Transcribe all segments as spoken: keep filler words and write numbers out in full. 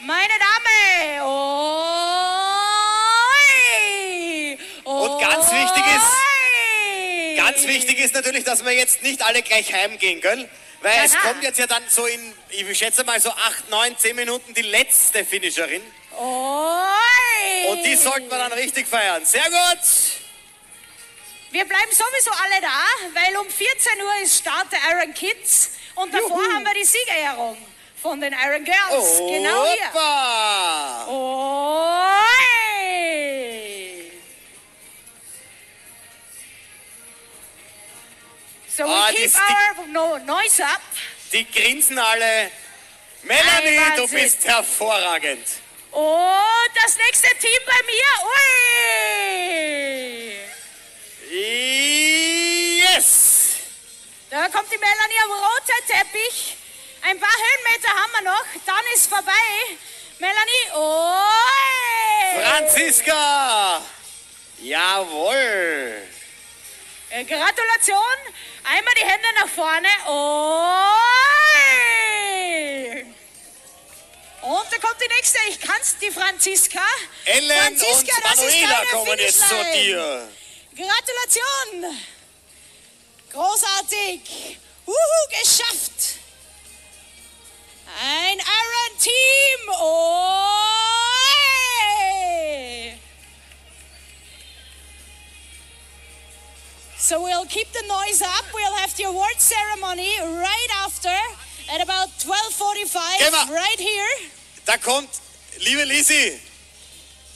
Meine Dame! Oi. Oi. Und ganz wichtig ist, ganz wichtig ist natürlich, dass wir jetzt nicht alle gleich heimgehen, gell? Weil ja, es na. kommt jetzt ja dann so in, ich schätze mal so acht, neun, zehn Minuten die letzte Finisherin. Oi. Und die sollten wir dann richtig feiern. Sehr gut! Wir bleiben sowieso alle da, weil um vierzehn Uhr ist Start der Iron Kids und davor Juhu. haben wir die Siegerehrung von den Iron Girls. Opa. Genau hier. Oi. So we ah, keep our no, noise up. Die grinsen alle. Melanie, Nein, du bist hervorragend. Und das nächste Team bei mir. Ui. Yes. Da kommt die Melanie am roten Teppich. Ein paar Höhenmeter haben wir noch, dann ist vorbei. Melanie, oi! Franziska! Jawohl! Gratulation! Einmal die Hände nach vorne, oi! Und da kommt die nächste, ich kann's, die Franziska. Ellen Franziska, und das Manuela ist kommen jetzt zu dir. Gratulation! Großartig! Wuhu, geschafft! Ein Iron Team! Oi! So we'll keep the noise up. We'll have the award ceremony right after at about twelve forty-five right here. Da kommt, liebe Lisi,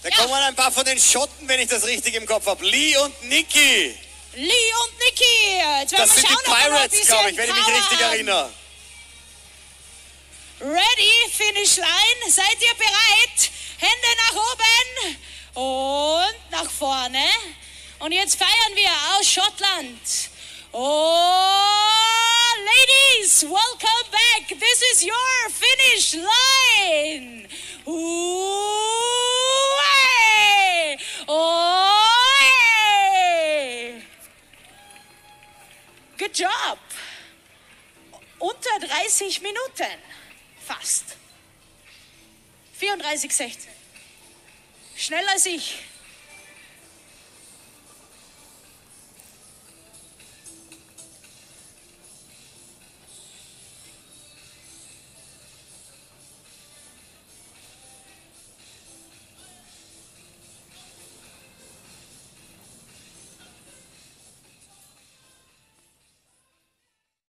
da ja. kommen ein paar von den Schotten, wenn ich das richtig im Kopf habe. Lee und Nikki. Lee und Nikki. Jetzt das sind schauen, die Pirates, glaube ich, wenn ich mich richtig erinnere. Ready, Finish Line, seid ihr bereit? Hände nach oben und nach vorne. Und jetzt feiern wir aus Schottland. Oh, ladies, welcome back. This is your Finish Line. Ooh-ay. Oh-ay. Good job. Unter dreißig Minuten. Fast. vierunddreißig, sechzehn. Schneller als ich.